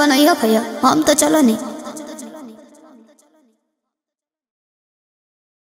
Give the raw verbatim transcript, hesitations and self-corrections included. बनाई हो भैया हम तो चलो नहीं।